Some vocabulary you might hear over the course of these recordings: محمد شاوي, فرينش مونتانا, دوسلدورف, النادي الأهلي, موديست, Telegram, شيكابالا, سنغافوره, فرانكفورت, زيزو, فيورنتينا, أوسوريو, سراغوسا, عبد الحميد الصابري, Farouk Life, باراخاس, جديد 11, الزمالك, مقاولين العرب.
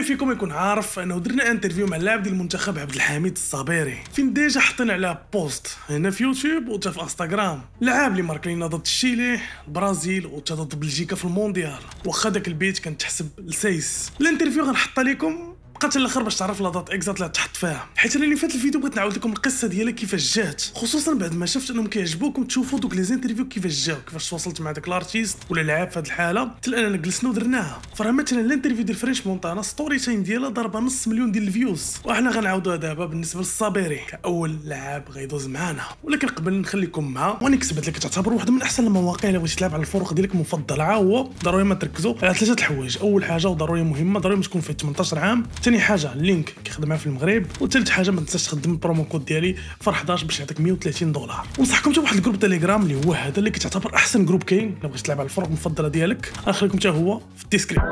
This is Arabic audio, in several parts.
الكل فيكم يكون عارف انه درنا انترفيو مع اللاعب ديال المنتخب عبد الحميد الصابري، فين ديجا حطينا على بوست هنا في يوتيوب وتا في انستغرام، لعاب اللي مارك لينا ضد تشيلي، البرازيل وتا ضد بلجيكا في المونديال، واخا داك البيت كنتحسب لسايس. الانترفيو غنحطها لكم، بقات الاخر باش تعرف لادات اكزاكت اللي تحط فيها، حيت اللي فات الفيديو بغيت نعاود لكم القصه ديالها كيفاش جات، خصوصا بعد ما شفت انهم كيعجبوكم تشوفوا دوك لي زانترفيو كيفاش جاو، كيفاش تواصلت مع داك لارتيست ولا لعاب في هاد الحاله، حتى اننا جلسنا ودرناها. فراه مثلا الانترفيو ديال فرينش مونتانا ستوري تايم ديالها ضربه نص مليون ديال الفيوز، وحنا غنعاودوها دابا بالنسبه للصابري كاول لاعب غيدوز معنا، ولكن قبل نخليكم مع ونكسب هاد اللي كتعتبر واحد من احسن المواقع الا بغيتي تلعب على الفرق ديالك المفضله، هو ضروري ما تركزوا على ثلاثه الحوايج. اول حاجه وضروري مهمه، ضروري ما تكون في 18 عام. ثاني حاجه اللينك كيخدمها في المغرب، وثالث حاجه ما تنساش تخدم البرومو كود ديالي فر11 باش يعطيك 130 دولار. ونصحكم تشوفوا واحد الجروب تيليجرام اللي هو هذا اللي كتعتبر احسن جروب كاين الا بغيتي تلعب على الفرق المفضله ديالك، غنخليكم حتى هو في الديسكريبشن.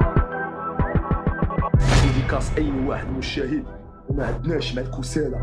ديكاس اي واحد مشاهد وما عندناش مع الكساله.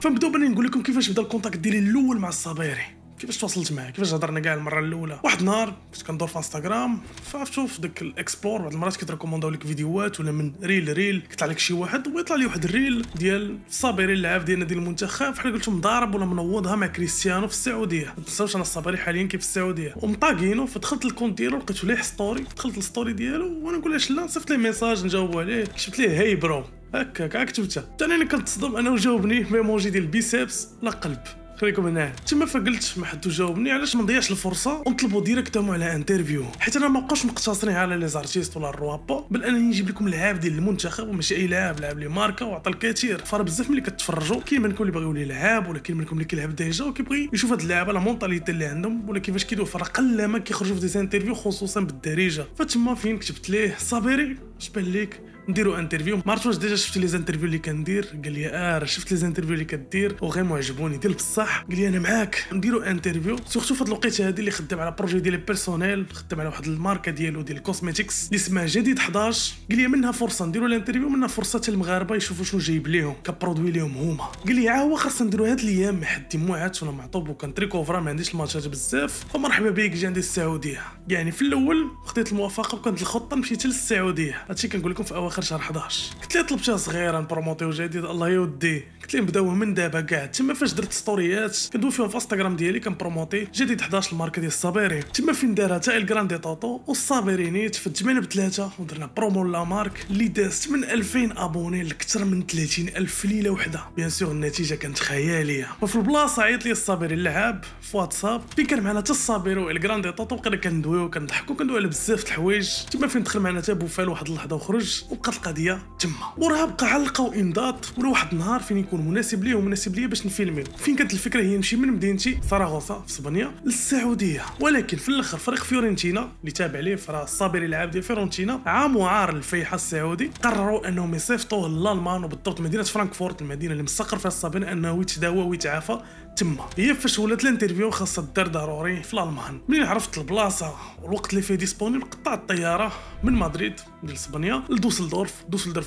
فنبداو بلي نقول لكم كيفاش بدا الكونتاكت ديالي الاول مع الصابيري، كيفاش تواصلت معاه، كيفاش هضرنا كاع المره الاولى. واحد النهار كنت كندور في انستغرام فشوف داك الاكسبلور، بعض المرات كيتريكومونداو لك فيديوهات ولا من ريل كيطلع لك شي واحد، ويطلع لي واحد الريل ديال الصابري اللاعب ديالنا ديال المنتخب، فحال قلت مضارب ولا منوضها مع كريستيانو في السعوديه، ما تنساوش انا الصابري حاليا كيف في السعوديه، ومطاقينو. فدخلت للكونت ديالو لقيتو ليه ستوري، دخلت للستوري ديالو وانا نقول اش لا، صيفط ليه ميساج نجاوبو عليه، كتبت ليه هاي برو هكا كتبتها، ثاني انا كنتصدم انا وجاوبني ميموجي ديال البيسبس لا قلب. خليكم هنا تما، فقلت ما حد جاوبني، علاش ما نضيعش الفرصه ونطلبوا ديريكتومون على انترفيو، حيت انا ما بقاوش مقتصرين على لي زارتيست ولا الروابا، بل انني نجيب لكم لعاب ديال المنتخب وماشي اي لاعب، لعاب لي ماركه وعطى الكثير. فراه بزاف ملي كتفرجوا كاين منكم اللي باغيو لي لعاب، ولا كاين منكم اللي كيلعب ديجا وكيبغي يشوف هاد اللعابه لا مونطاليتي اللي عندهم ولا كيفاش كيدويو، فراه قلما كيخرجوا في دي انترفيو خصوصا بالدارجه. فتما فين كتبت ليه صابري اش بان ليك نديرو انترفيو، ما عرفتش واش ديجا شفتي لي زانترفيو اللي كندير، قال لي راه شفت لي زانترفيو اللي كدير وغير عجبوني دير بصح، قال لي انا معاك نديرو انترفيو، سورتو فهاد الوقيته هادي اللي خدام على بروجي ديالي بيرسونيل، خدام على واحد الماركه ديالو ديال الكوزميتيكس اللي اسمها جديد 11، قال لي منها فرصه نديرو الانترفيو، منها فرصه حتى المغاربه يشوفوا شنو جايب ليهم كبرودوي ليهم هما، قال لي عا هو خاصنا نديرو هاد الايام حد موعات وانا معطوب وكنتريكوفرا ما عنديش الماتشات بزاف، فمرحبا بيك جي عندي السعوديه. يعني في الاول خديت الموافقه وكانت الخطه مشيت للسعوديه، هادشي كنقول لكم في اخر شهر 11. قلت ليه طلبتها صغيره نبروموطيو جديد الله يودي، قلت ليه نبداوه من دابا كاع. تما فاش درت ستوريات كندوي فيهم في انستغرام ديالي كنبروموطي جديد 11 الماركه ديال الصابيري، تما فين دارها تا الكران دي طوطو والصابيري نيت في 8/3 ودرنا برومو لا مارك اللي دازت من 2000 ابوني لكثر من 30,000 في ليله وحده. بيان سور النتيجه كانت خياليه. وفي البلاصه عيط لي الصابيري اللعاب في واتساب، فين كان معنا حتى الصابيري والكران دي طوطو، بقينا كندويو وكنضحكوا كندويو على بزاف د الحوايج. تما فين دخل معنا تا بوفال واحد اللحظه وخرج وبقات القضيه تما، وراها بقى علقه وامضاض ولا واحد النهار فين يكون مناسب ليه ومناسب ليا باش نفيلميو. فين كانت الفكره هي نمشي من مدينتي سراغوسا في اسبانيا للسعوديه، ولكن في الاخر فريق فيورنتينا اللي تابع ليه فرا الصابري اللاعب ديال فيورنتينا عام وعار الفيحاء السعودي، قرروا انهم يصيفطوه لالمان وبالضبط مدينه فرانكفورت المدينه اللي مستقر فيها الصابري انه يتداوى ويتعافى. تما هي فاش ولات الانترفيو خاصها دار ضروري في الالمان. ملي عرفت البلاصه والوقت اللي فيه ديسبونيبل قطعت الطياره من مدريد ديال اسبانيا دوسلدورف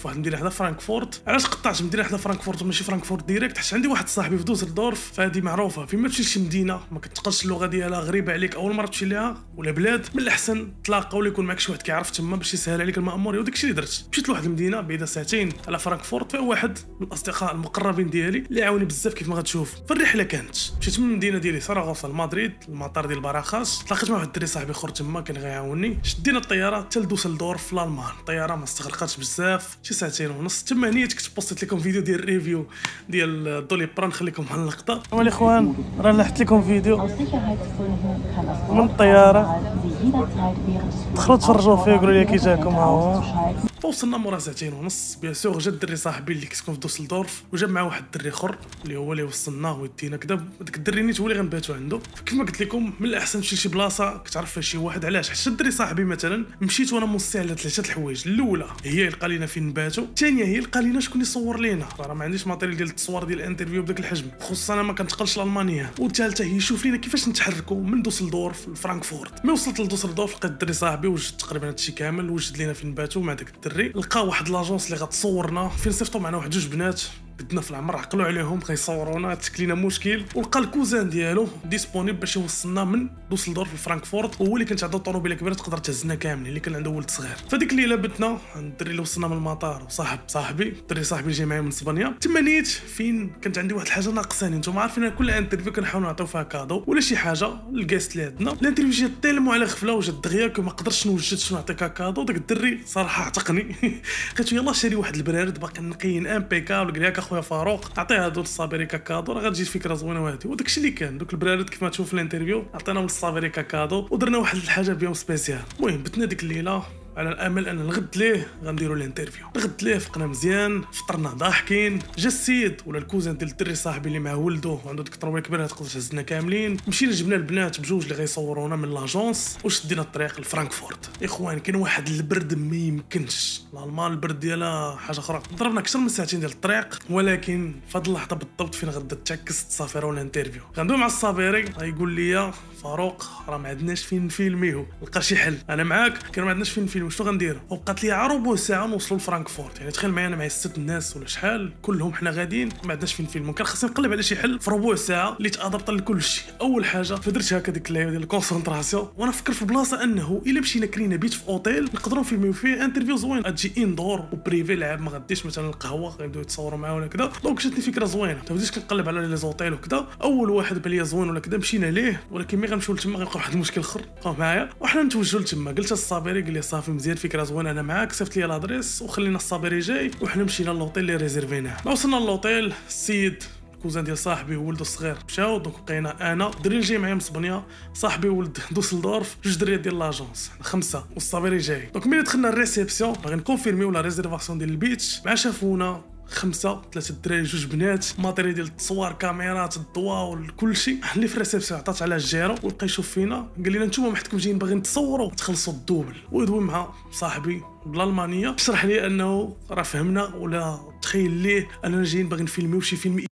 واحد المدينه حدا فرانكفورت. علاش قطعت مدينه حدا فرانكفورت وماشي فرانكفورت ديريكت؟ حيت عندي واحد صاحبي في دوسلدورف، فهادي معروفه فين ما تمشي لشي مدينه ما كتقرش اللغه ديالها غريبه عليك اول مره تمشي ليها ولا بلاد، من الاحسن تلاقاو ولا يكون معك شي واحد كيعرف تما باش يسهل عليك المأموريه. وداكشي اللي درت، مشيت لواحد المدينه بعيده ساعتين على فرانكفورت، فيها واحد من الاصدقاء المقربين ديالي اللي عاوني بزاف كيف ما غتشوف. فالرحله كانت مشيت من المدينه ديالي سراغوسا لمدريد المطار ديال باراخاس، تلاقيت مع واحد الدري صاحبي اخر تما كان غيعاوني، شدينا الطياره حتى لدوسلدورف في الالمان. الطياره ما استغرقتش بزاف، شي ساعتين ونص. تما هنا كنت بوستيت لكم فيديو ديال الريفيو ديال دولي بران، خليكم مع اللقطه. السلام الاخوان، راه لحقت لكم فيديو من الطياره، دخلوا تفرجوا فيه قولوا لي كي جاكم. ها هو وصلنا مورا ساعتين ونص. بيان سور جا الدري صاحبي اللي كيسكن في دوسلدورف وجاب معاه واحد الدري اخر اللي هو اللي وصلناه ودينا كدا، داك الدري نيت هو اللي غنباتو عنده. كيف ما قلت لكم من الاحسن تمشي لشي بلاصه كتعرف فيها شي واحد، علاش؟ حيت الدري صاحبي مثلا مشيت وانا موصي على ثلاثه الحوايج، الاولى هي يلقى لينا فين نباتو، الثانيه هي يلقى لينا شكون يصور لينا، راه ما عنديش ماتيريال ديال التصوير ديال الانترفيو بداك الحجم خصوصا انا ما كنتقلش لالمانيا، والثالثه هي يشوف لينا كيفاش نتحركوا من دوسلدورف لفرانكفورت. ملي وصلت لدوسلدورف لقيت الدري صاحبي وجد تقريبا هادشي كامل، وجد لينا فين نباتو مع داك الدري، لقى واحد لاجونس اللي غتصورنا فين صيفطوا معنا واحد جوج بنات بدنا في العمر عقلوا عليهم غيصورونا تشكلينا مشكل. ولقى الكوزان ديالو ديسبونيبل باش يوصلنا من دوسلدورف لفرانكفورت، وهو اللي كانت عنده طوموبيله كبيره تقدر تهزنا كاملين، اللي كان عنده ولد صغير. فديك الليله بتنا عند الدري اللي وصلنا من المطار، وصاحب الدري صاحبي جاي معايا من اسبانيا. تما نيت فين كانت عندي واحد الحاجه ناقصاني، نتوما عارفين كل انترفيو كنحاولوا نعطيو فيها كادو ولا شي حاجه للكاست اللي عندنا. الانترفيو جات تالمو على غفله وجات دغيا كما قدرتش نوجد شنو نعطيك كادو. داك الدري صراحه عتقني قلت يلاه شاري واحد البرارد باقي نقي امبيكابل، قال لك اخويا فاروق عطيه هادو للصابري كادو راه غتجي فكره زوينه. وهادي وداكشي اللي كان، دوك البرارد كيف ما تشوف في الانترفيو عطيناهم للصابري كادو ودرنا واحد الحاجه بيوم سبيسيال. المهم بتنا ديك الليله على الامل ان الغد ليه غنديروا الانترفيو. الغد ليه فقنا مزيان، فطرنا ضاحكين. جا السيد ولا الكوزان ديال الدري صاحبي اللي مع ولده وعنده ديك الطروبيله كبيره تقدر تهزنا كاملين. مشينا جبنا البنات بجوج اللي غيصورونا من لاجونس وشدينا الطريق لفرانكفورت. اخوان كان واحد البرد ما يمكنش، الالمان البرد ديالها حاجه اخرى. ضربنا اكثر من ساعتين ديال الطريق، ولكن فهاد اللحظه بالضبط فين غدا تعكس الصافره والانترفيو. غندوي مع الصابري غايقول لي فاروق راه ما عندناش فين نفيلميو، لقى شي حل انا معاك. كان ما عندناش فين نفيلميو شنو غنديروا؟ وبقات لي عروبو ساعه نوصلوا لفرانكفورت. يعني تخيل معايا انا معايا 6 ناس ولا شحال كلهم حنا غاديين ما عندناش فين نفيلمو، كان خاصني نقلب على شي حل في ربع ساعه اللي تاضبط لكلشي. اول حاجه فدرت هكا ديك اللعبه ديال الكونسونطراسيون، وانا فكر في بلاصه انه الا مشينا كرينا بيت في اوتيل نقدروا نفيلميو فيه انترفيو زوين، غتجي اندور وبريفي لعاب ما غاديش مثلا القهوه غيبداو يتصوروا معاه ولا كذا. دونك جاتني فكره زوينه، بديت كنقلب على لي زوطيل وكذا. اول واحد باليا زوين ولا كذا مشينا ليه، ولكن ملي غنمشيو لتما غيبقى واحد المشكل اخر بقاو معايا. وحنا نتوجهوا لتما قلت للصابري قال لي صافي مزيان فكره زوينه انا معاك، صيفط لي الادريس وخلينا الصابري جاي. وحنا مشينا للوطيل اللي ريزيرفيناه. ملي وصلنا للوطيل السيد الكوزان ديال صاحبي وولده الصغير مشاو، دونك بقينا انا الدري اللي جاي معايا من اسبانيا، صاحبي ولد دوسلدورف، جوج دريات ديال لاجونس، خمسه والصابري جاي. دونك ملي دخلنا الريسبسيون باغي نكونفيرميو لا ريزيرفاسيون ديال البيتش، مع شافونا خمسه ثلاثه دراري جوج بنات، ماتيري ديال التصوير كاميرات الضوا وكلشي. اللي في الريسبسيون عطات على الجيرو ولقى يشوف فينا قال لنا نتوما محدكم جايين باغيين تصوروا تخلصوا الدوبل. ويدوي مع صاحبي بالالمانيه شرح لي انه راه فهمنا ولا تخيل ليه اننا جايين باغيين نفيلميو شي فيلم.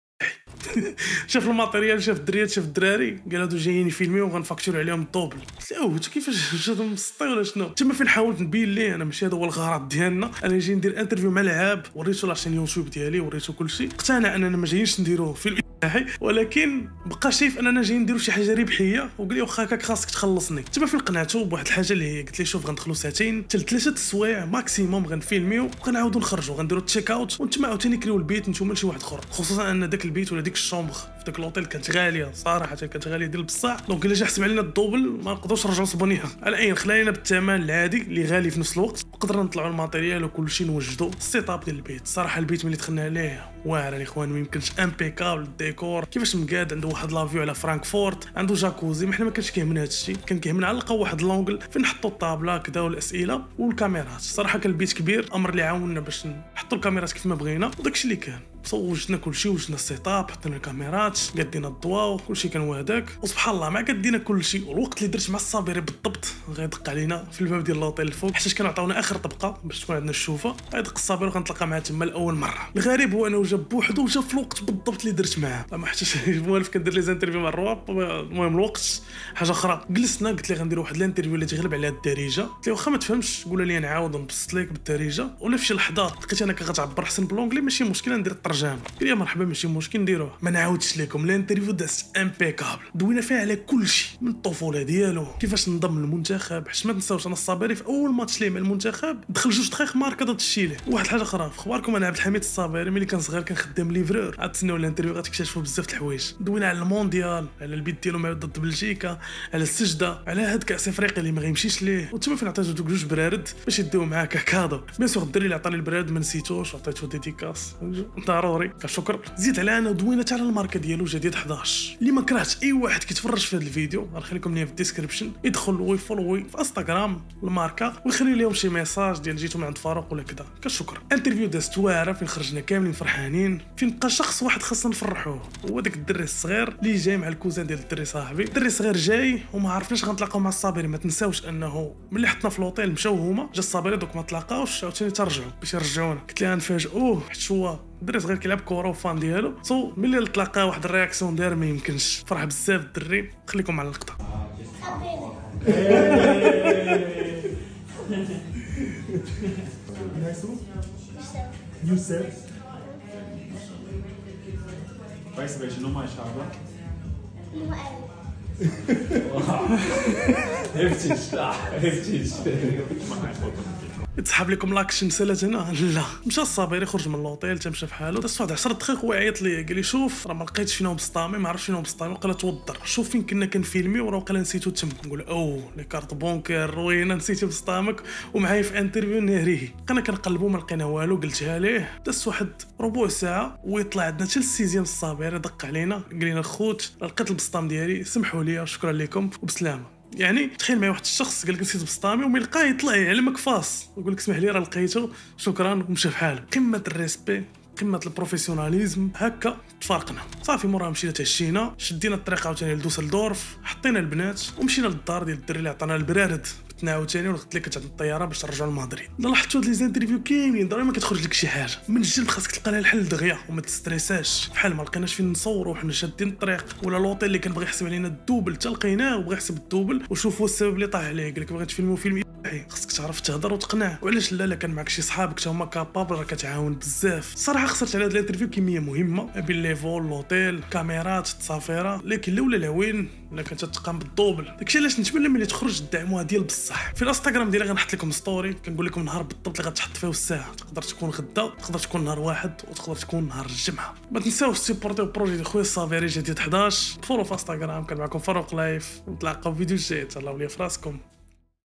شاف الماتيريال شاف الدريات شاف الدراري قال هادو جايين يفيلميو وغنفاكتورو عليهم الدوبل. قلت له انت كيفاش جاتهم مسطي ولا شنو؟ تما فين حاولت نبين ليه انا ماشي هذا هو الغرض ديالنا، انا جاي ندير انترفيو مع لعاب. وريتو لاشين يوتيوب ديالي وريتو كلشي، اقتنع اننا ما جايينش نديروه فيلم إباحي، ولكن بقى شايف اننا جايين نديرو شي حاجه ربحيه وقال لي واخا هكاك خاصك تخلصني. تما فين قنعتو بواحد الحاجه اللي هي قلت ليه شوف غندخلو ساعتين حتى لثلاثه السوايع ماكسيموم غنفيلميو وغنعاودو نخرجو غنديرو تشيك اوت ونتما عاوتاني كريو البيت نتوما لشي واحد اخر، خصوصا ان داك البيت ولا ديك الشومبر في داك لوطيل كانت غاليه صراحه، كانت غاليه ديال بصح. دونك الا جا حسب علينا الدوبل ما نقدروش نرجعو لسبانيا. على اي خلينا بالثمن العادي اللي غالي في نفس الوقت، قدرنا نطلعو الماتيريال وكلشي نوجدو السيتاب ديال البيت. صراحه البيت ملي دخلنا عليه واعر الاخوان ما يمكنش، امبيكابل الديكور كيفاش مقاد، عنده واحد لافيو على فرانكفورت، عنده جاكوزي. ما حنا ما كانش كيهمنا هادشي، كان كيهمنا على الاقل واحد لونغل فين نحطو الطابله كدا والاسئله والكاميرات. صراحه كان البيت كبير، امر اللي عاوننا باش نحطو الكاميرات كيف ما بغينا. وداكشي اللي كان وجدنا كلشي، وجدنا السيتاب، حطينا الكاميرات، قدينا الضوا وكلشي كان وهداك. وسبحان الله مع قدينا كلشي والوقت اللي درت مع الصابري بالضبط غيدق علينا في الباب ديال لوطيل الفوق، حيت كانوا عطاونا اخر طبقه باش تكون عندنا الشوفه. غيدق الصابري وغنتلاقى معاه تما لاول مره. الغريب هو انه جا بوحدو وجا في الوقت بالضبط اللي درت معاه، ما حتىش موالف كندير لي زانترفيو مع الرواب. المهم الوقت حاجه اخرى، جلسنا قلت ليه غندير واحد الانترفيو اللي تغلب على الدارجه، قلت ليه واخا ما تفهمش قول لي نعاود نبسط لك بالدارجه، ولا في شي لحظه لقيت انا كغتعبر احسن بالونجلي ماشي مشكله ندير الترجمه. قال لي مرحبا ماشي مشكل نديروه. ما نعاودش لكم الانترفيو داس امبيكابل، دوينا فيه على كلشي من الطفوله ديالو كيفاش انضم للمنتخب، حيت ما تنساوش انا الصابري في اول ماتش ليه مع المنتخب دخل جوج دقائق ماركا ضد الشيلي. واحد الحاجه اخرى في اخباركم انا عبد الحميد الصابري ملي كان صغير كان خدام ليفرور، عاد تسناو الانترفيو غتكتشفوا بزاف د الحوايج. دوينا على المونديال، على البيت ديالو مع ضد بلجيكا، على السجده، على هاد كاس افريقيا اللي ما غيمشيش ليه. وتما فين عطيتو دوك جوج برارد باش يديو معاه ككادو، بيان سور الدري اللي عطاني البرارد ما نسيتوش وعطيتو ديديكاس ضروري كشكر. زيد على انا دوينات على الماركه ديالو جديد 11 اللي ما كرهتش اي واحد كيتفرج في هذا الفيديو، غنخليكم ليه في الديسكريبشن يدخل ويفولوي في انستغرام الماركه ويخلي لهم شي ميساج ديال جيتو من عند فاروق ولا كذا كشكر. انترفيو دازت واعره فين خرجنا كاملين فرحانين، فين بقى شخص واحد خاصنا نفرحوه هو داك الدري الصغير اللي جاي مع الكوزان ديال الدري صاحبي. الدري الصغير جاي وما عرفناش غنتلاقاو مع الصابري، ما تنساوش انه ملي حطنا في لوطيل مشاو هما، جا الصابري دوك ما تلاقاوش عاوتاني ترجعوا باش يرجعونا. قلت لها نفاجئوه حيت هو الدري صغير كيلعب كوره وفان ديالو، سو ملي تلاقى واحد الرياكسيون دار ما يمكنش، فرح بزاف الدري. خليكم على اللقطه. فايس بايشن هم شعبه تسحب لكم لاكشن سالات هنا. لا مشى الصابري خرج من لوطيل تمشى بحالو، دازت واحد 10 دقائق ويعيط ليا قال لي شوف راه ما لقيتش فينا بسطامي، ما عرفتش فينا بسطامي، وقال توضر شوف فين كنا كنفيلمي وراه وقال نسيتو تم. نقول او لي كارت بونكير روينا نسيتي بسطامك ومعايا في انترفيو نهريه. بقينا كنقلبو ما لقينا والو، قلتها ليه. دازت واحد ربع ساعه ويطلع عندنا حتى السيزيام الصابري دق علينا قال لنا الخوت لقيت البسطام ديالي سمحوا لي شكرا لكم وبسلامه. يعني تخيل معايا واحد الشخص قال لك نسيت بسطامي وملي لقاه يطلع يعلمك فاس ويقول لك اسمح لي راه لقيته شكرا ومشى بحاله. قمه الريسبي، قمه البروفيسيوناليزم. هكا تفارقنا صافي. موراها مشينا تعشينا، شدينا الطريق عاوتاني لدوسلدورف، حطينا البنات ومشينا للدار ديال الدري اللي عطانا البرارد بتنا عاوتاني، ونغت لك كتعطي الطياره باش نرجعوا لمدريد. لاحظتوا هاد لي زانترفيو كاملين ضروري ما كتخرج لك شي حاجه من الجلد، خاصك تلقى لها الحل دغيا وما تستريساش. بحال ما لقيناش فين نصوروا وحنا شادين الطريق، ولا لوطيل اللي كان بغي يحسب علينا الدوبل حتى لقيناه وبغى يحسب الدوبل. وشوفوا السبب اللي طاح عليه، قال لك بغيت فيلم وفيلم خاصك تعرف تهضر وتقنع. وعلاش لا كان معك شي صحابك حتى هما كابابل راه كتعاون بزاف. صراحه خسرت على هاد الانترفيو كميه مهمه بين لي فول لوطيل كاميرات التصافيره، لكن لولا العوين ولا كانت تقام بالدوبل. داكشي علاش نتمنى ملي تخرج الدعمه ديال بصح في الانستغرام ديالي غنحط لكم ستوري كنقول لكم النهار بالضبط اللي غتحط فيه الساعه، تقدر تكون غدا، تقدر تكون نهار واحد، وتقدر تكون نهار الجمعه. ما تنساوش سيبورتيو بروجي ديال خويا الصابري جديد 11، فولو في انستغرام. كان معكم فاروق لايف ونتلاقاو في فيديو جديد. تهلاو ليا فراسكم.